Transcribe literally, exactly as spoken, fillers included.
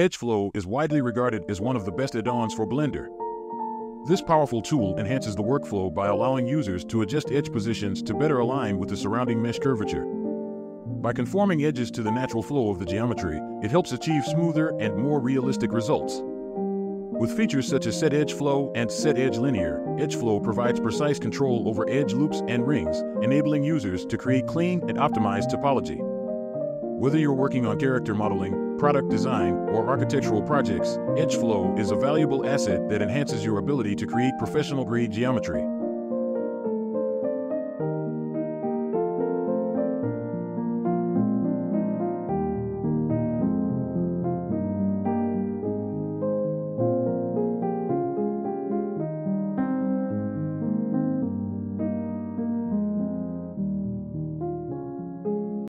EdgeFlow is widely regarded as one of the best add-ons for Blender. This powerful tool enhances the workflow by allowing users to adjust edge positions to better align with the surrounding mesh curvature. By conforming edges to the natural flow of the geometry, it helps achieve smoother and more realistic results. With features such as SetEdgeFlow and SetEdgeLinear, EdgeFlow provides precise control over edge loops and rings, enabling users to create clean and optimized topology. Whether you're working on character modeling, product design, or architectural projects, EdgeFlow is a valuable asset that enhances your ability to create professional-grade geometry.